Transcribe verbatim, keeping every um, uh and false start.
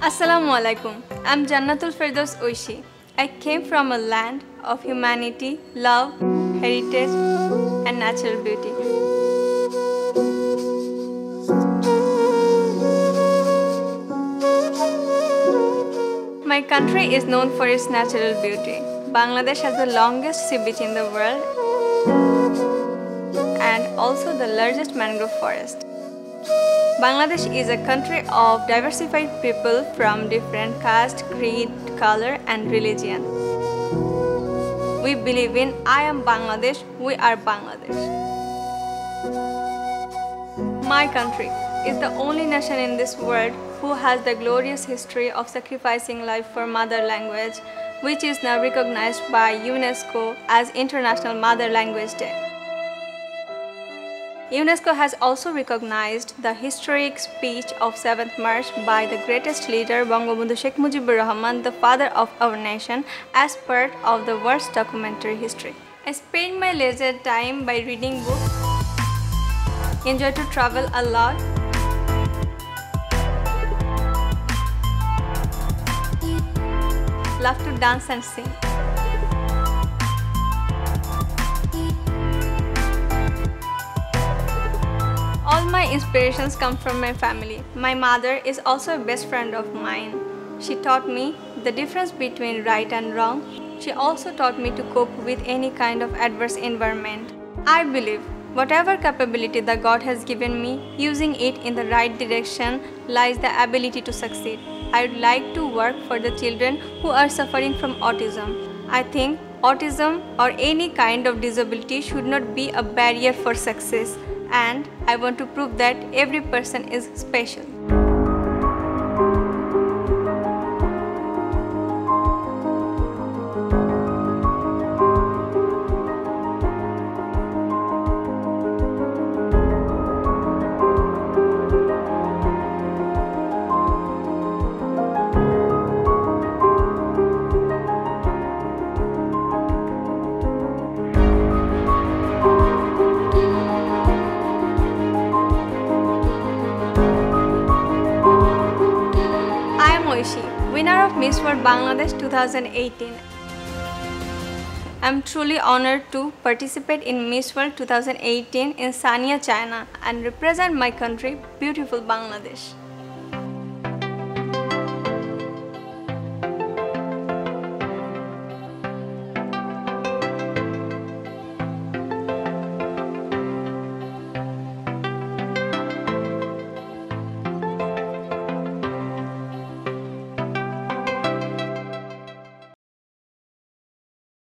Assalamu alaikum. I'm Jannatul Ferdous Oishee. I came from a land of humanity, love, heritage, and natural beauty. My country is known for its natural beauty. Bangladesh has the longest sea beach in the world and also the largest mangrove forest. Bangladesh is a country of diversified people from different caste, creed, color and religion. We believe in I am Bangladesh, we are Bangladesh. My country is the only nation in this world who has the glorious history of sacrificing life for mother language, which is now recognized by UNESCO as International Mother Language Day. UNESCO has also recognized the historic speech of seventh March by the greatest leader Bangabandhu Sheikh Mujibur Rahman, the father of our nation, as part of the world's documentary history. I spend my leisure time by reading books, enjoy to travel a lot, love to dance and sing. All my inspirations come from my family. My mother is also a best friend of mine. She taught me the difference between right and wrong. She also taught me to cope with any kind of adverse environment. I believe whatever capability that God has given me, using it in the right direction lies the ability to succeed. I would like to work for the children who are suffering from autism. I think autism or any kind of disability should not be a barrier for success. And I want to prove that every person is special. Winner of Miss World Bangladesh twenty eighteen. I am truly honored to participate in Miss World twenty eighteen in Sanya, China and represent my country, beautiful Bangladesh.